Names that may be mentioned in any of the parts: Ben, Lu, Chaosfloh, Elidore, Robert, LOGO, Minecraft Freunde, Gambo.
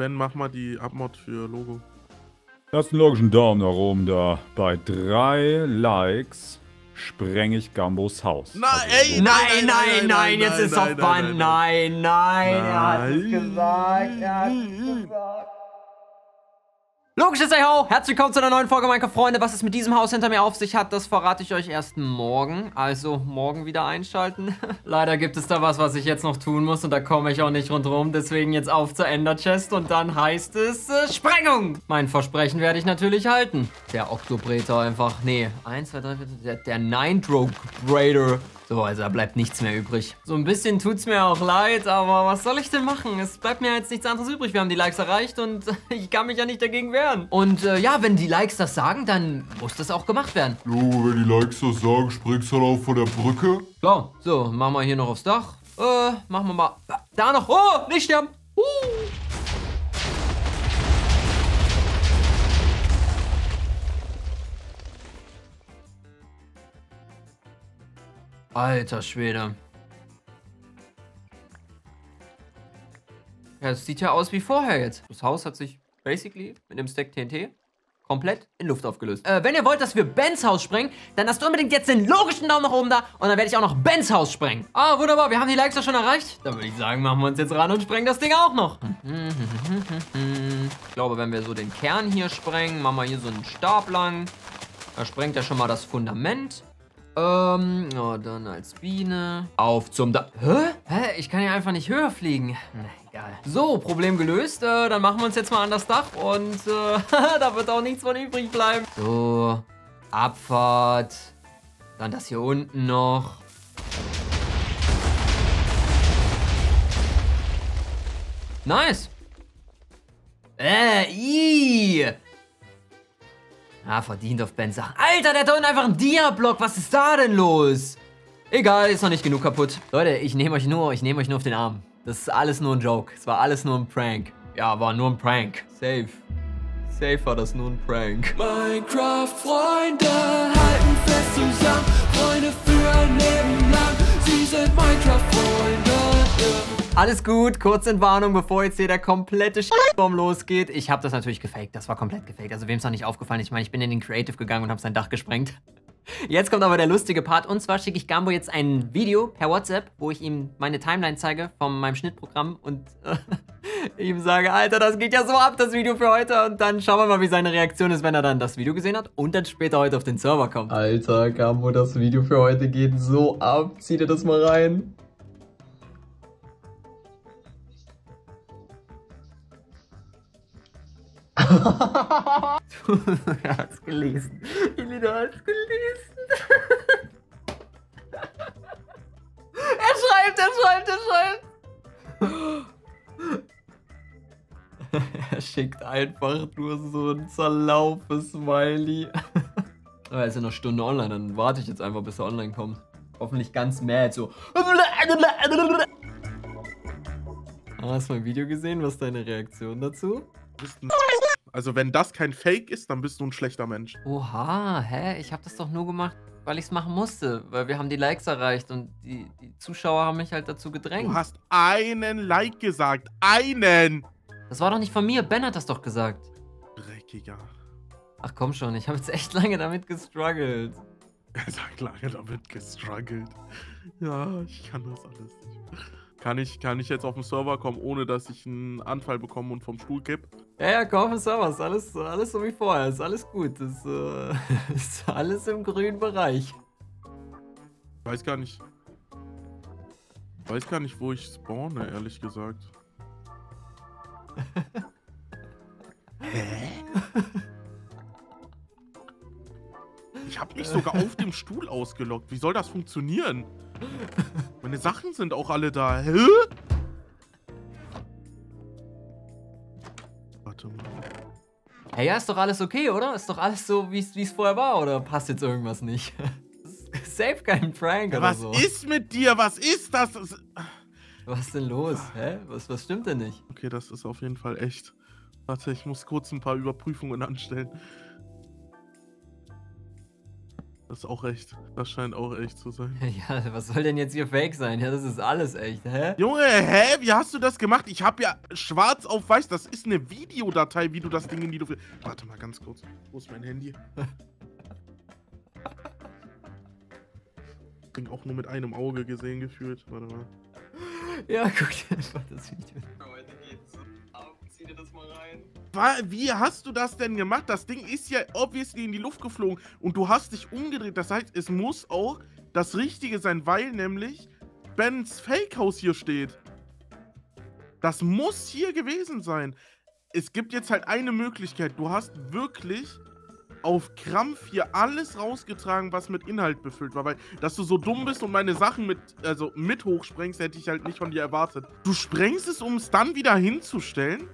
Ben, mach mal die Abmod für Logo. Lasst einen logischen Daumen nach oben da. Bei 3 Likes spreng ich Gambos Haus. Nein, also, ey, nein, jetzt ist auf Band. Nein, er hat es gesagt, Logisches Eiho, herzlich willkommen zu einer neuen Folge Minecraft, Freunde. Was es mit diesem Haus hinter mir auf sich hat, das verrate ich euch erst morgen. Also morgen wieder einschalten. Leider gibt es da was ich jetzt noch tun muss und da komme ich auch nicht rundherum. Deswegen jetzt auf zur Ender Chest und dann heißt es Sprengung. Mein Versprechen werde ich natürlich halten. Der Octobreter einfach, nee, 1, 2, 3, 4, der Nine-Droke-Brader. So, also da bleibt nichts mehr übrig. So ein bisschen tut's mir auch leid, aber was soll ich denn machen? Es bleibt mir jetzt nichts anderes übrig. Wir haben die Likes erreicht und ich kann mich ja nicht dagegen wehren. Und ja, wenn die Likes das sagen, dann muss das auch gemacht werden. Jo, wenn die Likes das sagen, springst du halt von der Brücke. Klar, so, machen wir hier noch aufs Dach. Machen wir mal da noch. Oh, nicht sterben. Alter Schwede. Ja, das sieht ja aus wie vorher jetzt. Das Haus hat sich basically mit dem Stack TNT komplett in Luft aufgelöst. Wenn ihr wollt, dass wir Bens Haus sprengen, dann lasst unbedingt jetzt den logischen Daumen nach oben da und dann werde ich auch noch Bens Haus sprengen. Ah, wunderbar, wir haben die Likes doch schon erreicht. Dann würde ich sagen, machen wir uns jetzt ran und sprengen das Ding auch noch. Ich glaube, wenn wir so den Kern hier sprengen, machen wir hier so einen Stab lang. Da sprengt er schon mal das Fundament. Dann als Biene. Auf zum Da... Hä? Ich kann ja einfach nicht höher fliegen. Na, egal. So, Problem gelöst. Dann machen wir uns jetzt mal an das Dach und da wird auch nichts von übrig bleiben. So, Abfahrt. Dann das hier unten noch. Nice. Ah, verdient auf Ben Sachen. Alter, der hat da unten einfach einen Dia-Block. Was ist da denn los? Egal, ist noch nicht genug kaputt. Leute, ich nehme euch nur auf den Arm. Das ist alles nur ein Joke. Es war alles nur ein Prank. Ja, war nur ein Prank. Safe. Safe war das nur ein Prank. Minecraft, Freunde, halten fest zusammen. Freunde für ein Leben lang. Sie sind Minecraft, Freunde. Alles gut, kurz in Warnung, bevor jetzt hier der komplette Shitstorm losgeht. Ich habe das natürlich gefaked, das war komplett gefaked. Also wem es noch nicht aufgefallen, ich meine, ich bin in den Creative gegangen und habe sein Dach gesprengt. Jetzt kommt aber der lustige Part und zwar schicke ich Gambo jetzt ein Video per WhatsApp, wo ich ihm meine Timeline zeige von meinem Schnittprogramm und ihm sage, Alter, das geht ja so ab, das Video für heute. Und dann schauen wir mal, wie seine Reaktion ist, wenn er dann das Video gesehen hat und dann später heute auf den Server kommt. Alter, Gambo, das Video für heute geht so ab. Zieht ihr das mal rein? Du hast gelesen. Elidore hat es gelesen. Er schreibt. Er schickt einfach nur so ein zerlaufes Smiley. Er ist ja noch Stunde online, dann warte ich jetzt einfach, bis er online kommt. Hoffentlich ganz mad, so. Hast du mein Video gesehen? Was ist deine Reaktion dazu? Also wenn das kein Fake ist, dann bist du ein schlechter Mensch. Oha, hä? Ich habe das doch nur gemacht, weil ich es machen musste. Weil wir haben die Likes erreicht und die Zuschauer haben mich halt dazu gedrängt. Du hast einen Like gesagt. Einen! Das war doch nicht von mir. Ben hat das doch gesagt. Dreckiger. Ach komm schon, ich habe jetzt echt lange damit gestruggelt. Er sagt lange damit gestruggelt. Ja, ich kann das alles nicht. Kann ich jetzt auf den Server kommen, ohne dass ich einen Anfall bekomme und vom Stuhl kipp? Ja, komm auf den Server. Ist alles so wie vorher. Ist alles gut. Ist alles im grünen Bereich. Weiß gar nicht, wo ich spawne, ehrlich gesagt. Hä? Ich habe mich sogar auf dem Stuhl ausgelockt. Wie soll das funktionieren? Meine Sachen sind auch alle da. Hä? Warte mal. Hey, ja, ist doch alles okay, oder? Ist doch alles so, wie es vorher war, oder passt jetzt irgendwas nicht? Safe kein Prank, ja, oder so. Was ist mit dir? Was ist das? Was ist denn los? Hä? Was stimmt denn nicht? Okay, das ist auf jeden Fall echt. Warte, ich muss kurz ein paar Überprüfungen anstellen. Das ist auch echt. Das scheint auch echt zu sein. Ja, was soll denn jetzt hier fake sein? Ja, das ist alles echt, hä? Junge, hä? Wie hast du das gemacht? Ich habe ja schwarz auf weiß. Das ist eine Videodatei, wie du das Ding in die Luft... Warte mal ganz kurz. Wo ist mein Handy? Ich bin auch nur mit einem Auge gesehen gefühlt. Warte mal. Ja, guck dir einfach das Video. Heute geht's ab. Zieh dir das mal rein. Wie hast du das denn gemacht? Das Ding ist ja obviously in die Luft geflogen und du hast dich umgedreht. Das heißt, es muss auch das Richtige sein, weil nämlich Bens Fake-Haus hier steht. Das muss hier gewesen sein. Es gibt jetzt halt eine Möglichkeit. Du hast wirklich auf Krampf hier alles rausgetragen, was mit Inhalt befüllt war. Weil, dass du so dumm bist und meine Sachen mit hochsprengst, hätte ich halt nicht von dir erwartet. Du sprengst es, um es dann wieder hinzustellen?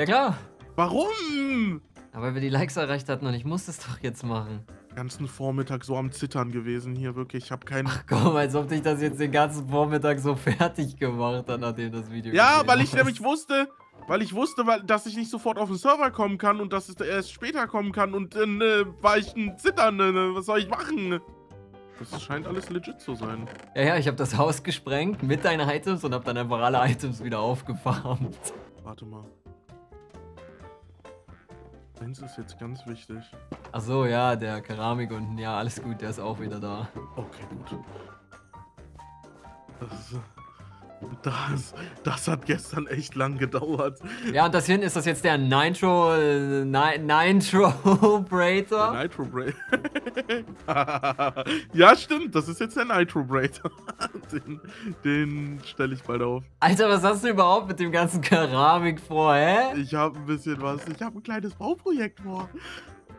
Ja, klar. Warum? Ja, weil wir die Likes erreicht hatten und ich musste es doch jetzt machen. Den ganzen Vormittag so am Zittern gewesen hier, wirklich. Ich habe keinen... Ach komm, als ob dich das jetzt den ganzen Vormittag so fertig gemacht hat, nachdem das Video... Ja, weil ich nämlich wusste... Weil ich wusste, dass ich nicht sofort auf den Server kommen kann und dass es erst später kommen kann und dann war ich ein Zittern, was soll ich machen? Das scheint alles legit zu sein. Ja, ja, ich habe das Haus gesprengt mit deinen Items und habe dann einfach alle Items wieder aufgefarmt. Warte mal. Eins ist jetzt ganz wichtig. Ach so, ja, der Keramik unten, ja, alles gut, der ist auch wieder da. Okay, gut. Das hat gestern echt lang gedauert. Ja, und das hinten ist das jetzt der Nitro-Brater? Der Nitro-Brater. Ja, stimmt, das ist jetzt der Nitro-Brater. Den stelle ich bald auf. Alter, was hast du überhaupt mit dem ganzen Keramik vor, hä? Ich habe ein bisschen was. Ich habe ein kleines Bauprojekt vor.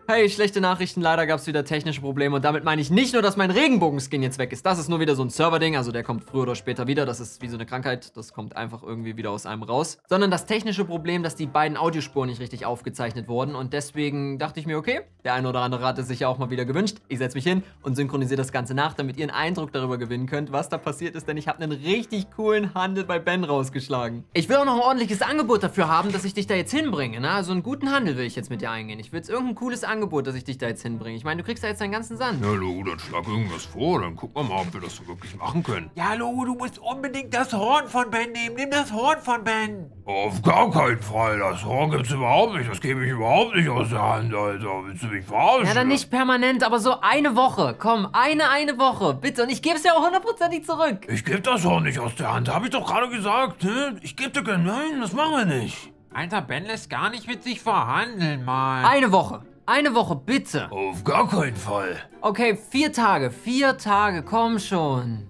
Hey, schlechte Nachrichten, leider gab es wieder technische Probleme und damit meine ich nicht nur, dass mein Regenbogen-Skin jetzt weg ist. Das ist nur wieder so ein Server-Ding, also der kommt früher oder später wieder. Das ist wie so eine Krankheit, das kommt einfach irgendwie wieder aus einem raus. Sondern das technische Problem, dass die beiden Audiospuren nicht richtig aufgezeichnet wurden und deswegen dachte ich mir, okay, der eine oder andere hat es sich ja auch mal wieder gewünscht. Ich setze mich hin und synchronisiere das Ganze nach, damit ihr einen Eindruck darüber gewinnen könnt, was da passiert ist, denn ich habe einen richtig coolen Handel bei Ben rausgeschlagen. Ich will auch noch ein ordentliches Angebot dafür haben, dass ich dich da jetzt hinbringe, ne? Also einen guten Handel will ich jetzt mit dir eingehen. Ich will jetzt irgendein cooles Angebot, dass ich dich da jetzt hinbringe. Ich meine, du kriegst da jetzt deinen ganzen Sand. Ja, Lu, dann schlag irgendwas vor. Dann gucken wir mal, ob wir das so wirklich machen können. Ja, Lu, du musst unbedingt das Horn von Ben nehmen. Nimm das Horn von Ben. Auf gar keinen Fall. Das Horn gibt's überhaupt nicht. Das gebe ich überhaupt nicht aus der Hand, Alter. Willst du mich verarschen? Ja, dann nicht permanent, aber so eine Woche. Komm, eine Woche. Bitte. Und ich gebe es ja auch hundertprozentig zurück. Ich gebe das Horn nicht aus der Hand. Habe ich doch gerade gesagt, ne? Ich gebe dir kein... Nein, das machen wir nicht. Alter, Ben lässt gar nicht mit sich verhandeln, Mann. Eine Woche. Eine Woche, bitte. Auf gar keinen Fall. Okay, 4 Tage. 4 Tage, komm schon.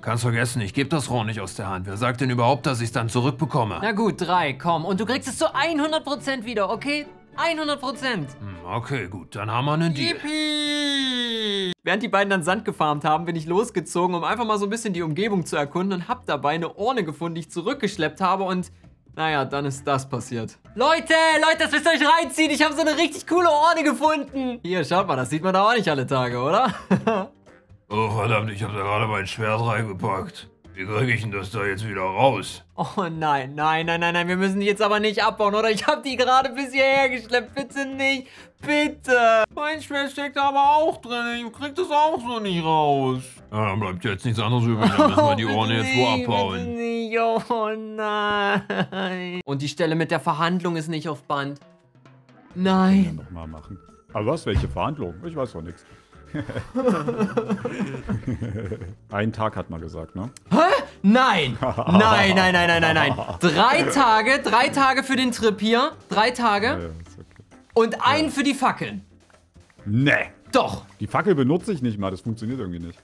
Kannst vergessen, ich gebe das Horn nicht aus der Hand. Wer sagt denn überhaupt, dass ich es dann zurückbekomme? Na gut, 3, komm. Und du kriegst es zu 100% wieder, okay? 100%. Okay, gut, dann haben wir einen Deal. Yippie! Während die beiden dann Sand gefarmt haben, bin ich losgezogen, um einfach mal so ein bisschen die Umgebung zu erkunden und hab dabei eine Urne gefunden, die ich zurückgeschleppt habe und... Naja, dann ist das passiert. Leute, das müsst ihr euch reinziehen. Ich habe so eine richtig coole Orne gefunden. Hier, schaut mal, das sieht man da auch nicht alle Tage, oder? Oh, verdammt, ich habe da gerade mein Schwert reingepackt. Wie kriege ich denn das da jetzt wieder raus? Oh nein. Wir müssen die jetzt aber nicht abbauen, oder? Ich habe die gerade bis hierher geschleppt. Bitte nicht. Bitte. Mein Schwert steckt da aber auch drin. Ich krieg das auch so nicht raus. Ja, dann bleibt jetzt nichts anderes übrig. Dann müssen wir die Urne jetzt wo abbauen. Nicht. Oh nein. Und die Stelle mit der Verhandlung ist nicht auf Band. Nein. Ich kann ja noch mal machen. Aber was? Welche Verhandlung? Ich weiß doch nichts. Einen Tag hat man gesagt, ne? Hä? Nein! Nein. 3 Tage für den Trip hier. 3 Tage. Ja, ist okay. Und einen für die Fackeln. Nee. Doch. Die Fackel benutze ich nicht mal, das funktioniert irgendwie nicht.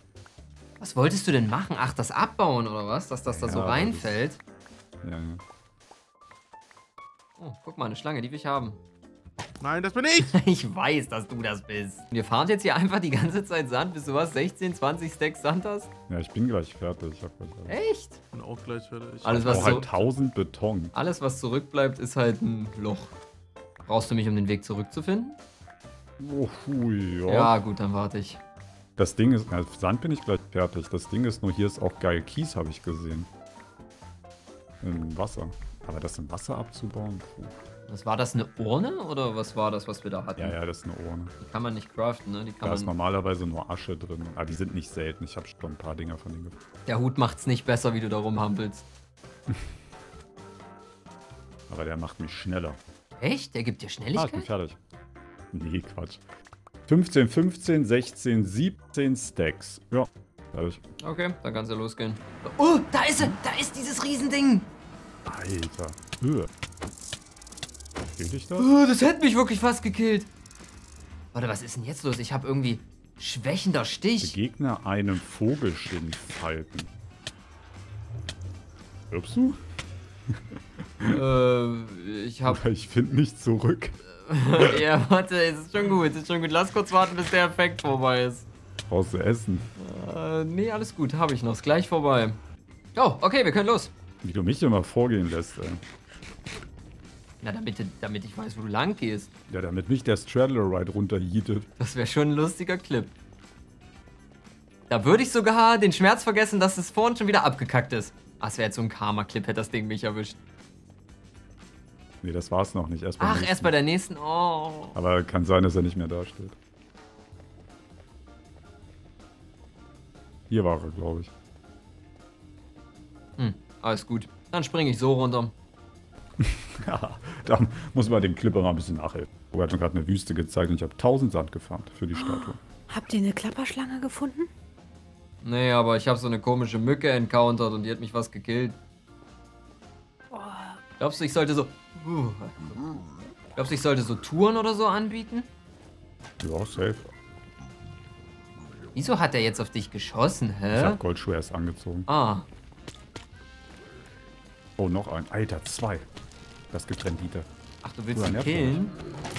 Was wolltest du denn machen? Ach, das abbauen oder was? Dass das da ja, so reinfällt? Das... Ja, ja. Oh, guck mal, eine Schlange, die will ich haben. Nein, das bin ich! Ich weiß, dass du das bist. Und ihr farmt jetzt hier einfach die ganze Zeit Sand, bis du was, 16, 20 Stacks Sand hast? Ja, ich bin gleich fertig. Ich hab gleich alles. Echt? Ich bin auch gleich fertig. Alles, was halt 1000 Beton. Alles, was zurückbleibt, ist halt ein Loch. Brauchst du mich, um den Weg zurückzufinden? Oh, ja. Ja, gut, dann warte ich. Das Ding ist, na, Sand bin ich gleich fertig. Das Ding ist nur, hier ist auch geil Kies, habe ich gesehen. Im Wasser. Aber das im Wasser abzubauen? Puh. Das war das eine Urne oder was war das, was wir da hatten? Ja, ja, das ist eine Urne. Die kann man nicht craften, ne? Die kann da man ist normalerweise nur Asche drin. Ah, die sind nicht selten. Ich habe schon ein paar Dinger von denen gefunden. Der Hut macht's nicht besser, wie du da rumhampelst. Aber der macht mich schneller. Echt? Der gibt dir Schnelligkeit? Ah, ich bin fertig. Nee, Quatsch. 15, 15, 16, 17 Stacks. Ja, fertig. Okay, dann kann's ja losgehen. Oh, da ist er! Da ist dieses Riesending! Alter. Killt dich das? Oh, das hätte mich wirklich fast gekillt. Warte, was ist denn jetzt los? Ich habe irgendwie schwächender Stich. Begegne einem Vogelschwindfalken. Hörst du? Ich finde nicht zurück. Ja, warte, es ist schon gut, Lass kurz warten, bis der Effekt vorbei ist. Brauchst du Essen? Nee, alles gut, habe ich noch. Ist gleich vorbei. Oh, okay, wir können los. Wie du mich immer vorgehen lässt, ey. Na, damit ich weiß, wo du lang gehst. Ja, damit nicht der Straddler Ride runterjietet. Das wäre schon ein lustiger Clip. Da würde ich sogar den Schmerz vergessen, dass es vorhin schon wieder abgekackt ist. Ach, es wäre jetzt so ein Karma-Clip, hätte das Ding mich erwischt. Nee, das war's noch nicht. Erst bei erst bei der nächsten. Oh. Aber kann sein, dass er nicht mehr dasteht. Hier war er, glaube ich. Hm, alles gut. Dann springe ich so runter. Ja, da muss man dem Clipper mal ein bisschen nachhelfen. Robert hat mir gerade eine Wüste gezeigt und ich habe 1000 Sand gefarmt für die Statue. Habt ihr eine Klapperschlange gefunden? Nee, aber ich habe so eine komische Mücke encountert und die hat mich was gekillt. Glaubst du, ich sollte so... Glaubst du, ich sollte so Touren oder so anbieten? Ja, safe. Wieso hat er jetzt auf dich geschossen, hä? Ich habe Goldschuhe erst angezogen. Ah. Oh, noch ein. Alter, zwei. Das gibt Rendite. Ach, du willst ihn killen?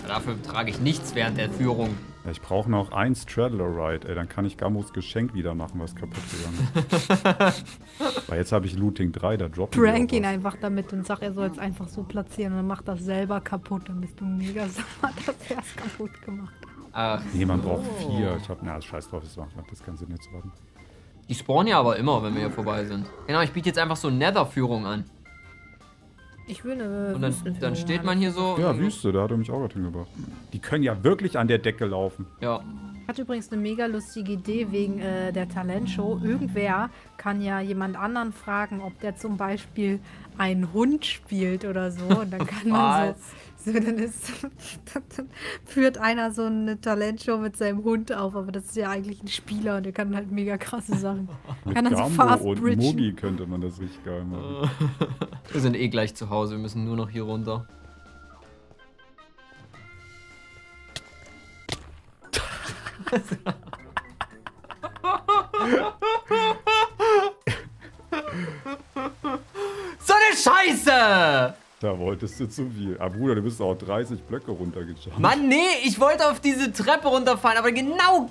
Dafür trage ich nichts während der Führung. Ich brauche noch ein Straddler Ride, ey. Dann kann ich Gambos Geschenk wieder machen, was kaputt gegangen ist. Weil jetzt habe ich Looting 3, da droppt er. Prank ihn einfach damit und sag, er soll es einfach so platzieren und dann macht das selber kaputt. Dann bist du mega sauer, dass er es kaputt gemacht hat. Ach nee, man braucht 4. Ich habe, na, scheiß drauf, das macht das Ganze nicht zu warten. Die spawnen ja aber immer, wenn wir hier vorbei sind. Genau, ich biete jetzt einfach so Nether-Führung an. Ich will eine Wüstenführung. Dann steht man hier so... Ja, Wüste, da hat er mich auch gerade hingebracht. Die können ja wirklich an der Decke laufen. Ja. Ich hatte übrigens eine mega lustige Idee wegen der Talentshow. Irgendwer kann ja jemand anderen fragen, ob der zum Beispiel einen Hund spielt oder so. Und dann kann man so... dann führt einer so eine Talentshow mit seinem Hund auf. Aber das ist ja eigentlich ein Spieler und der kann halt mega krasse Sachen. Mit kann dann so Fast und Mogi könnte man das richtig geil machen. Wir sind eh gleich zu Hause, wir müssen nur noch hier runter. So eine Scheiße! Da wolltest du zu viel. Aber Bruder, du bist auch 30 Blöcke runtergejumpt. Mann, nee, ich wollte auf diese Treppe runterfallen, aber genau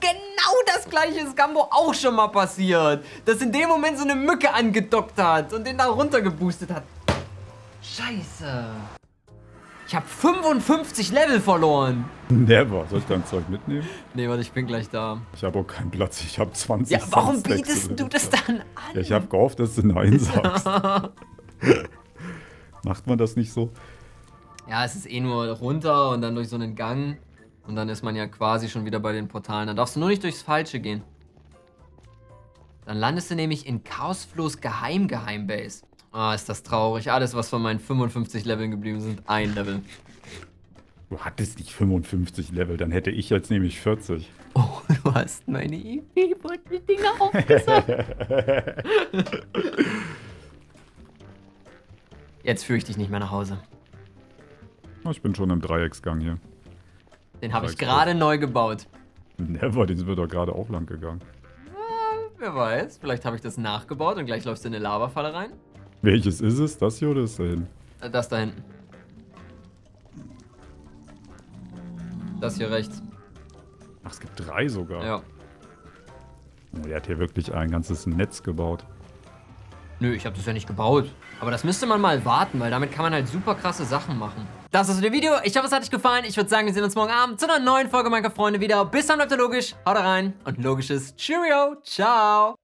das gleiche ist Gambo auch schon mal passiert. Dass in dem Moment so eine Mücke angedockt hat und den da runtergeboostet hat. Scheiße. Ich habe 55 Level verloren. Never. Soll ich dein Zeug mitnehmen? Nee, warte, ich bin gleich da. Ich habe auch keinen Platz. Ich habe 20. Ja, warum bietest du das dann an? Ja, ich habe gehofft, dass du Nein sagst. Macht man das nicht so? Ja, es ist eh nur runter und dann durch so einen Gang. Und dann ist man ja quasi schon wieder bei den Portalen. Dann darfst du nur nicht durchs Falsche gehen. Dann landest du nämlich in Chaosflohs Geheimbase. Ah, ist das traurig. Alles, was von meinen 55 Leveln geblieben sind, ein Level. Du hattest nicht 55 Level, dann hätte ich jetzt nämlich 40. Oh, du hast meine EP-Dinger aufgesagt. Jetzt führe ich dich nicht mehr nach Hause. Ich bin schon im Dreiecksgang hier. Den habe ich gerade neu gebaut. Never, den sind wir doch gerade auch lang gegangen. Ja, wer weiß, vielleicht habe ich das nachgebaut und gleich läufst du in eine Lavafalle rein. Welches ist es? Das hier oder ist da hinten? Das da hinten. Das hier rechts. Ach, es gibt 3 sogar. Ja. Oh, der hat hier wirklich ein ganzes Netz gebaut. Nö, ich habe das ja nicht gebaut. Aber das müsste man mal warten, weil damit kann man halt super krasse Sachen machen. Das war's für das Video. Ich hoffe, es hat euch gefallen. Ich würde sagen, wir sehen uns morgen Abend zu einer neuen Folge Minecraft Freunde wieder. Bis dann bleibt ihr logisch. Haut rein und logisches Cheerio. Ciao.